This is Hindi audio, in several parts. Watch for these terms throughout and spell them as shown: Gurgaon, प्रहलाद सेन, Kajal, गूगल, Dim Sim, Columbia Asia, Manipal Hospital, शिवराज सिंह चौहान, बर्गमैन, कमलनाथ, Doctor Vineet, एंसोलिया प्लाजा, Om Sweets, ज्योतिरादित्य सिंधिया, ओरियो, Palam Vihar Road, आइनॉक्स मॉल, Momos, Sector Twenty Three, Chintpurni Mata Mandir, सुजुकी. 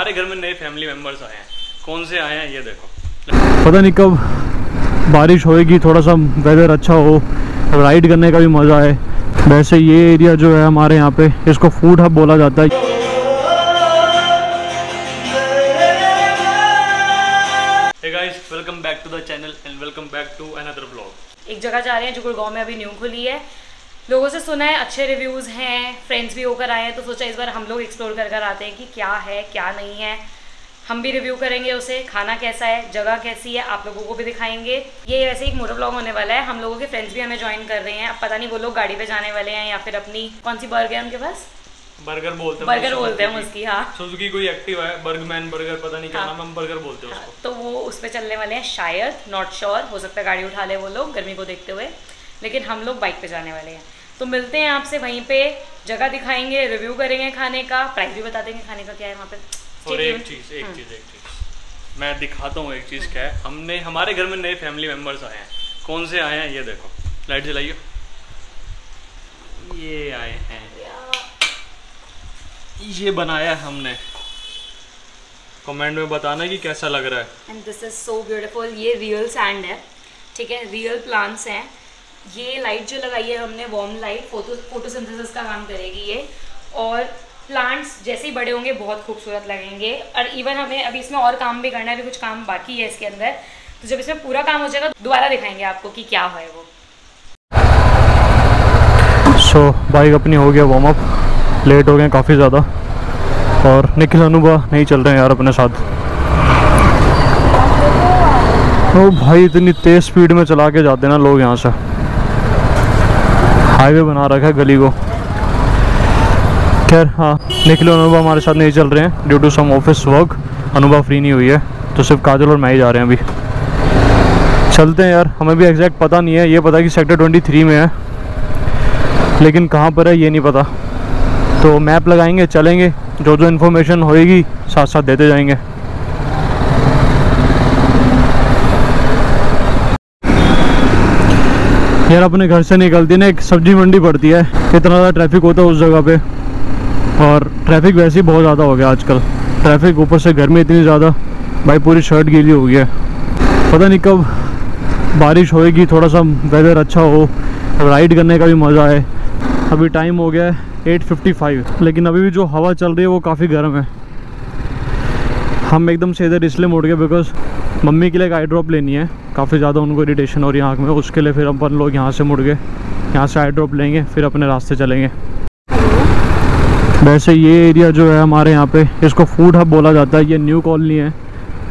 हमारे घर में नए फैमिली मेंबर्स आए हैं, कौन से आए हैं ये देखो। पता नहीं कब बारिश होएगी, थोड़ा सा वेदर अच्छा हो, राइड करने का भी मज़ा है। वैसे ये एरिया जो है हमारे यहाँ पे, इसको फूड हब बोला जाता है। Hey guys, welcome back to the channel and welcome back to another vlog। एक जगह जा रहे हैं जो गुड़गांव में अभी न्यू खुली है, लोगों से सुना है अच्छे रिव्यूज़ हैं, फ्रेंड्स भी होकर आए हैं, तो सोचा इस बार हम लोग एक्सप्लोर कर कर आते हैं कि क्या है क्या नहीं है। हम भी रिव्यू करेंगे उसे, खाना कैसा है, जगह कैसी है, आप लोगों को भी दिखाएंगे। ये वैसे एक मोटो ब्लॉग होने वाला है, हम लोगों के फ्रेंड्स भी हमें ज्वाइन कर रहे हैं। अब पता नहीं वो लोग गाड़ी पे जाने वाले हैं या फिर अपनी कौन सी बर्ग है उनके पास, बर्गर बोलते हैं उसकी, हाँ सुजुकी कोई एक्टिव है, बर्गमैन बर्गर पता नहीं क्या नाम, हम बर्गर बोलते हैं। तो वो उस पर चलने वाले हैं शायद, नॉट श्योर, हो सकता है गाड़ी उठा ले वो लोग गर्मी को देखते हुए, लेकिन हम लोग बाइक पे जाने वाले हैं। तो मिलते हैं आपसे वहीं पे, जगह दिखाएंगे, रिव्यू करेंगे खाने का, प्राइस भी बता देंगे खाने का क्या है वहाँ पे। और एक चीज़ मैं दिखाता हूँ, एक चीज़ क्या है, हमने हमारे घर में नए फैमिली मेम्बर्स आए हैं, कौन से आए हैं ये देखो, लाइट जलाइए। ये आए हैं, ये बनाया है हमने, कमेंट में बताना कि कैसा लग रहा है। And this is so beautiful, ये रियल सैंड है, ठीक है, रियल प्लांट्स हैं। ये लाइट जो लगाई है हमने, वार्म लाइट, फोटोसिंथेसिस का काम करेगी ये, और प्लांट्स जैसे ही बड़े होंगे बहुत खूबसूरत लगेंगे। और इवन हमें अभी इसमें और काम भी करना है, अभी कुछ काम बाकी है इसके अंदर, तो जब इसमें पूरा काम हो जाएगा दोबारा दिखाएंगे आपको कि क्या है वो। सो बाइक अपनी हो गया वार्म अप, लेट हो गए काफ़ी ज़्यादा, और निखिल अनुभा नहीं चल रहे हैं यार अपने साथ। ओ भाई इतनी तेज़ स्पीड में चला के जाते ना लोग, यहाँ से हाईवे बना रखा है गली को। खैर हाँ, निखिल अनुभा हमारे साथ नहीं चल रहे हैं due to some office work, Anubha free नहीं हुई है, तो सिर्फ काजल और मैं ही जा रहे हैं अभी। चलते हैं यार, हमें भी एग्जैक्ट पता नहीं है, ये पता है कि सेक्टर 23 में है, लेकिन कहाँ पर है ये नहीं पता। तो मैप लगाएंगे, चलेंगे, जो जो इन्फॉर्मेशन होएगी साथ साथ देते जाएंगे। यार अपने घर से निकलती ना एक सब्जी मंडी पड़ती है, इतना ज़्यादा ट्रैफिक होता है उस जगह पे, और ट्रैफिक वैसे ही बहुत ज़्यादा हो गया आजकल, ट्रैफिक ऊपर से गर्मी इतनी ज़्यादा, भाई पूरी शर्ट गीली हो गई है। पता नहीं कब बारिश होएगी, थोड़ा सा वेदर अच्छा हो, राइड करने का भी मज़ा है। अभी टाइम हो गया है 8:55, लेकिन अभी भी जो हवा चल रही है वो काफ़ी गर्म है। हम एकदम से इधर इसलिए मुड़ गए बिकॉज मम्मी के लिए एक आई ड्रॉप लेनी है, काफ़ी ज़्यादा उनको इरिटेशन हो रही है आँख में, उसके लिए फिर अपन लोग यहाँ से मुड़ गए, यहाँ से आई ड्रॉप लेंगे फिर अपने रास्ते चलेंगे। वैसे ये एरिया जो है हमारे यहाँ पे, इसको फूड हब बोला जाता है, ये न्यू कॉलोनी है,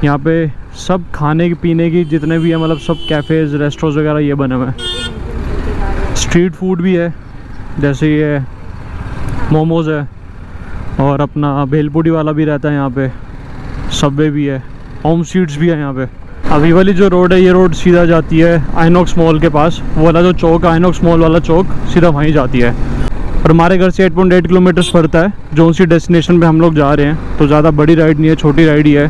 यहाँ पे सब खाने पीने की जितने भी है, मतलब सब कैफ़ेज़ रेस्टोरेंट्स वगैरह ये बने हुए हैं। स्ट्रीट फूड भी है, जैसे ये मोमोज़ है, और अपना भेलपूरी वाला भी रहता है यहाँ पे, सबवे भी है, ओम स्वीट्स भी है यहाँ पे। अभी वाली जो रोड है, ये रोड सीधा जाती है आइनॉक्स मॉल के पास, वो वाला जो चौक है आइनॉक्स मॉल वाला चौक, सीधा वहीं जाती है। और हमारे घर से 8.8 किलोमीटर्स पड़ता है जो उसी डेस्टिनेशन पे हम लोग जा रहे हैं, तो ज़्यादा बड़ी राइड नहीं है, छोटी राइड ही है।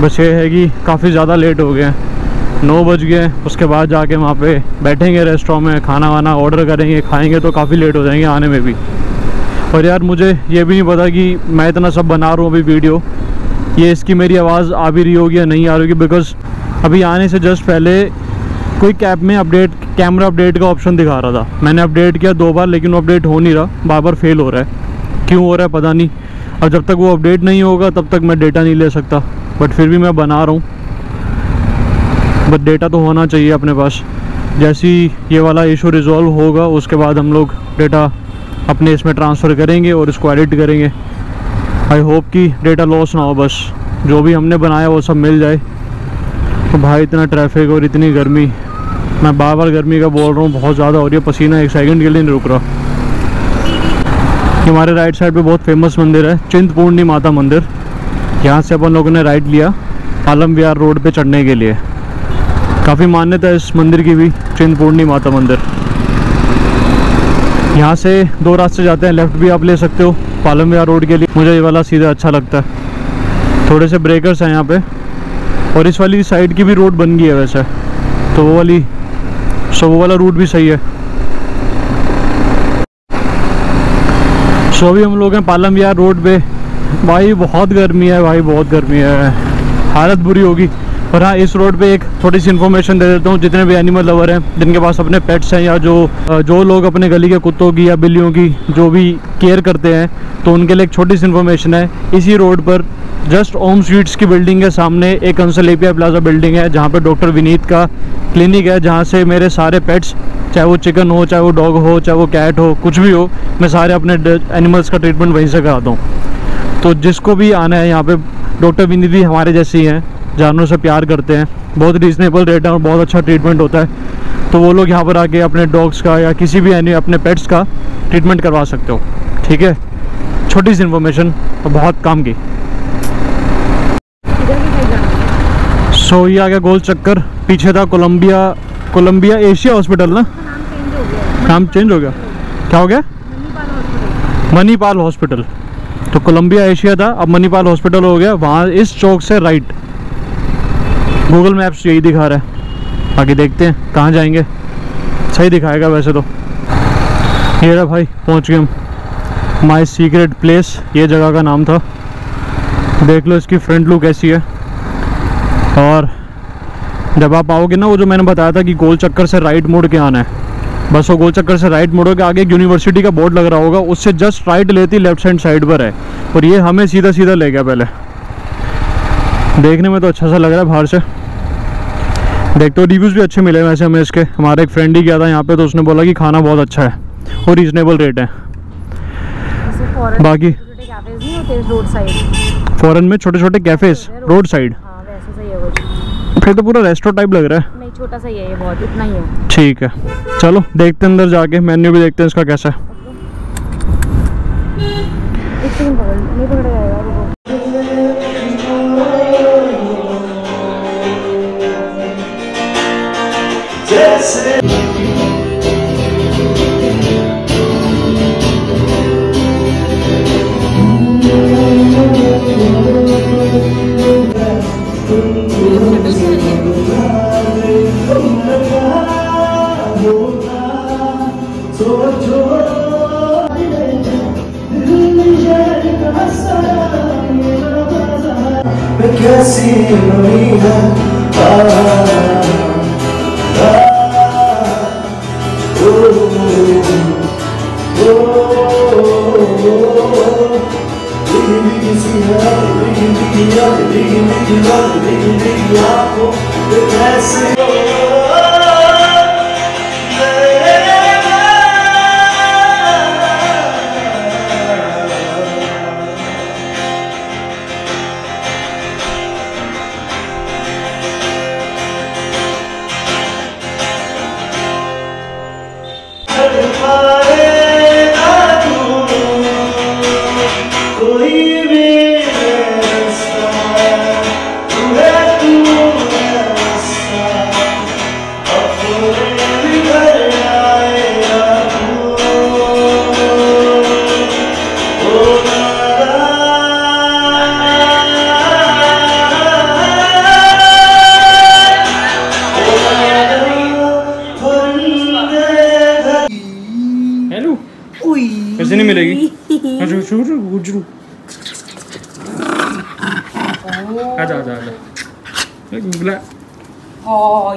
बस ये है कि काफ़ी ज़्यादा लेट हो गए हैं, 9 बज गए, उसके बाद जाके वहाँ पर बैठेंगे रेस्टोरेंट में, खाना वाना ऑर्डर करेंगे, खाएँगे, तो काफ़ी लेट हो जाएंगे आने में भी। और यार मुझे ये भी नहीं पता कि मैं इतना सब बना रहा हूँ अभी वीडियो, ये इसकी मेरी आवाज़ आ भी रही होगी या नहीं आ रही होगी, बिकॉज अभी आने से जस्ट पहले कोई कैब में कैमरा अपडेट का ऑप्शन दिखा रहा था, मैंने अपडेट किया 2 बार, लेकिन वो अपडेट हो नहीं रहा, बार बार फेल हो रहा है, क्यों हो रहा है पता नहीं। और जब तक वो अपडेट नहीं होगा तब तक मैं डेटा नहीं ले सकता, बट फिर भी मैं बना रहा हूँ, बट डेटा तो होना चाहिए अपने पास। जैसे ही ये वाला इशू रिजॉल्व होगा उसके बाद हम लोग डेटा अपने इसमें ट्रांसफ़र करेंगे और इसको एडिट करेंगे। आई होप कि डेटा लॉस ना हो, बस जो भी हमने बनाया वो सब मिल जाए। तो भाई इतना ट्रैफिक और इतनी गर्मी, मैं बार बार गर्मी का बोल रहा हूँ, बहुत ज़्यादा हो रही है, पसीना 1 सेकंड के लिए नहीं रुक रहा। हमारे राइट साइड पे बहुत फेमस मंदिर है, चिंतपूर्णी माता मंदिर, यहाँ से अपन लोगों ने राइट लिया पालम विहार रोड पे चढ़ने के लिए। काफ़ी मान्यता है इस मंदिर की भी, चिंतपूर्णी माता मंदिर। यहाँ से 2 रास्ते जाते हैं, लेफ़्ट भी आप ले सकते हो पालम विहार रोड के लिए, मुझे ये वाला सीधा अच्छा लगता है। थोड़े से ब्रेकर्स हैं यहाँ पे, और इस वाली साइड की भी रोड बन गई है वैसे तो, वो वाली वो वाला रूट भी सही है। सो अभी हम लोग हैं पालम विहार रोड पे, भाई बहुत गर्मी है, भाई बहुत गर्मी है, हालत बुरी होगी। और हाँ, इस रोड पे एक थोड़ी सी इन्फॉर्मेशन दे देता हूँ जितने भी एनिमल लवर हैं, जिनके पास अपने पेट्स हैं या जो लोग अपने गली के कुत्तों की या बिल्लियों की जो भी केयर करते हैं, तो उनके लिए एक छोटी सी इन्फॉर्मेशन है। इसी रोड पर जस्ट ओम स्वीट्स की बिल्डिंग के सामने एक एंसोलिया प्लाजा बिल्डिंग है, जहाँ पर डॉक्टर विनीत का क्लिनिक है, जहाँ से मेरे सारे पेट्स, चाहे वो चिकन हो, चाहे वो डॉग हो, चाहे वो कैट हो, कुछ भी हो, मैं सारे अपने एनिमल्स का ट्रीटमेंट वहीं से कराता हूँ। तो जिसको भी आना है यहाँ पे, डॉक्टर विनीत भी हमारे जैसे ही हैं, जानवरों से प्यार करते हैं, बहुत रीजनेबल रेट है और बहुत अच्छा ट्रीटमेंट होता है। तो वो लोग यहाँ पर आके अपने डॉग्स का या किसी भी अपने पेट्स का ट्रीटमेंट करवा सकते हो। ठीक है, छोटी सी इन्फॉर्मेशन बहुत काम की। सो ये आ गया गोल चक्कर, पीछे था कोलंबिया एशिया हॉस्पिटल ना, नाम चेंज हो गया, क्या हो गया? मणिपाल हॉस्पिटल। तो कोलंबिया एशिया था, अब मणिपाल हॉस्पिटल हो गया। वहाँ इस चौक से राइट, गूगल मैप्स यही दिखा रहा है, बाकी देखते हैं कहाँ जाएंगे, सही दिखाएगा वैसे तो। ये रहा भाई, पहुँच गए हम, माय सीक्रेट प्लेस ये जगह का नाम था। देख लो इसकी फ्रंट लुक ऐसी है। और जब आप आओगे ना, वो जो मैंने बताया था कि गोल चक्कर से राइट मोड़ के आना है, बस वो गोल चक्कर से राइट मोड़ के आगे एक यूनिवर्सिटी का बोर्ड लग रहा होगा, उससे जस्ट राइट लेती लेफ्ट हैंड साइड पर है। और ये हमें सीधा सीधा ले गया। पहले देखने में तो अच्छा सा लग रहा है बाहर से, देखते हो। रिव्यूज़ भी अच्छे मिले वैसे हमें इसके, हमारा एक फ्रेंड ही गया था यहाँ पे, तो उसने बोला कि खाना बहुत अच्छा है और रीजनेबल रेट है। बाकी फॉरेन में छोटे छोटे कैफेज रोड साइड, फिर तो पूरा रेस्टोरेंट टाइप लग रहा है। नहीं, छोटा सा ही है ये, बहुत इतना ही है। ठीक है, चलो देखते हैं अंदर जाके, मेन्यू भी देखते हैं इसका कैसा है।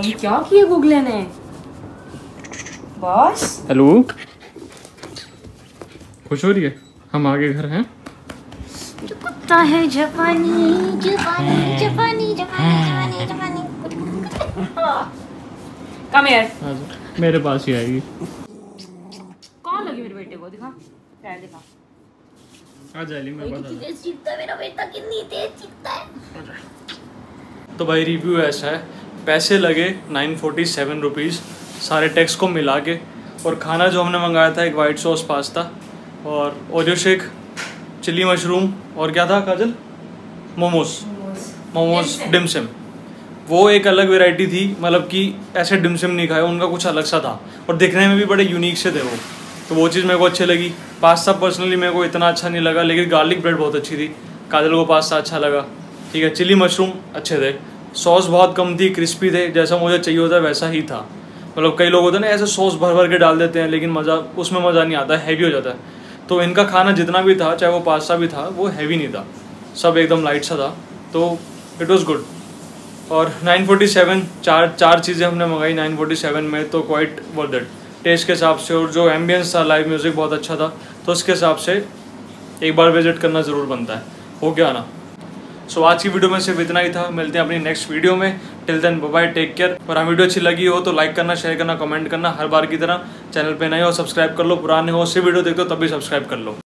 ये क्या किया गूगले ने बॉस? हेलो, खुश हो रही है? हम आगे घर हैं। जो कुत्ता है जापानी जापानी जापानी जापानी जापानी, कम हियर, मेरे पास ही आएगी। कौन लगी मेरे बेटे को? दिखा, क्या दिखा? आ जा ली, मैं बता दूं। चित्ता, मेरा बेटा कितनी तेज चित्ता है। तो भाई रिव्यू ऐसा है, पैसे लगे 947 रुपीज़ सारे टैक्स को मिला के, और खाना जो हमने मंगाया था एक वाइट सॉस पास्ता और ओरियो शेक, चिली मशरूम, और क्या था काजल? मोमोज डिमसिम। वो एक अलग वेराइटी थी, मतलब कि ऐसे डिमसिम नहीं खाए, उनका कुछ अलग सा था और दिखने में भी बड़े यूनिक से थे वो, तो वो चीज़ मेरे को अच्छी लगी। पास्ता पर्सनली मेरे को इतना अच्छा नहीं लगा, लेकिन गार्लिक ब्रेड बहुत अच्छी थी, काजल को पास्ता अच्छा लगा। ठीक है, चिली मशरूम अच्छे थे, सॉस बहुत कम थी, क्रिस्पी थे, जैसा मुझे चाहिए होता है वैसा ही था। मतलब कई लोग होते हैं ना ऐसे सॉस भर भर के डाल देते हैं, लेकिन मज़ा उसमें मज़ा नहीं आता, हैवी हो जाता है। तो इनका खाना जितना भी था, चाहे वो पास्ता भी था, वो हैवी नहीं था, सब एकदम लाइट सा था, तो इट वाज गुड। और 947 चार चीज़ें हमने मंगाई 947 में, तो क्वाइट वर्थ इट टेस्ट के हिसाब से। और जो एम्बियंस था, लाइव म्यूज़िक बहुत अच्छा था, तो उसके हिसाब से एक बार विजिट करना ज़रूर बनता है, हो गया ना। सो आज की वीडियो में सिर्फ इतना ही था, मिलते हैं अपनी नेक्स्ट वीडियो में। Till then bye bye, take care. और हमें वीडियो अच्छी लगी हो तो लाइक करना, शेयर करना, कमेंट करना। हर बार की तरह चैनल पे नए हो सब्सक्राइब कर लो, पुराने हो सिर्फ वीडियो देखते हो तब भी सब्सक्राइब कर लो।